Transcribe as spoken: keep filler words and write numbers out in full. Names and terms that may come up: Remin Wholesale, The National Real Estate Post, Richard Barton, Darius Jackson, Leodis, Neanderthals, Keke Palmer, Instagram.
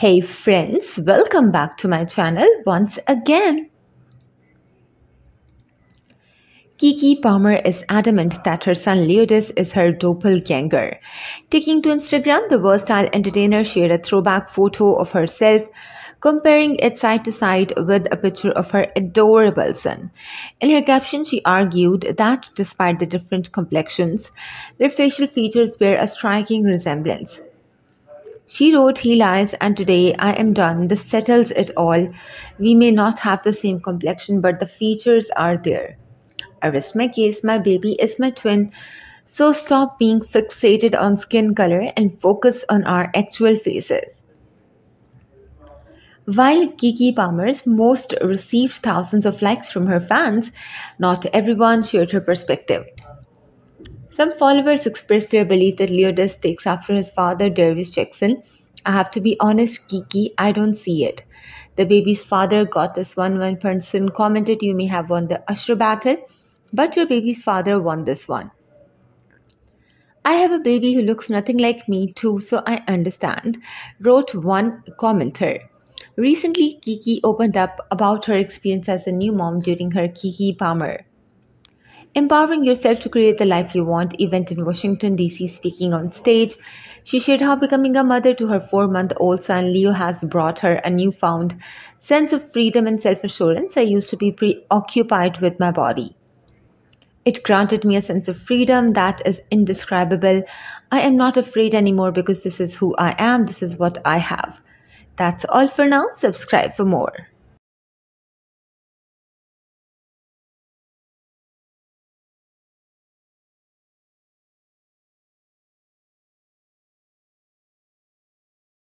Hey friends, welcome back to my channel once again. Keke Palmer is adamant that her son Leodis is her doppelganger. Taking to Instagram, the versatile entertainer shared a throwback photo of herself, comparing it side to side with a picture of her adorable son. In her caption, she argued that despite the different complexions, their facial features bear a striking resemblance. She wrote, "He lies, and today I am done. This settles it all. We may not have the same complexion, but the features are there. I rest my case. My baby is my twin. So stop being fixated on skin color and focus on our actual faces." While Keke Palmer's most received thousands of likes from her fans, not everyone shared her perspective. Some followers expressed their belief that Leodis takes after his father, Darius Jackson. "I have to be honest, Keke, I don't see it. The baby's father got this one." One person commented, "You may have won the usher battle, but your baby's father won this one." "I have a baby who looks nothing like me too, so I understand," wrote one commenter. Recently, Keke opened up about her experience as a new mom during her Keke Palmer Empowering Yourself to Create the Life You Want event in Washington, D C Speaking on stage, she shared how becoming a mother to her four-month-old son Leo has brought her a newfound sense of freedom and self-assurance. "I used to be preoccupied with my body. It granted me a sense of freedom that is indescribable. I am not afraid anymore because this is who I am. This is what I have." That's all for now. Subscribe for more.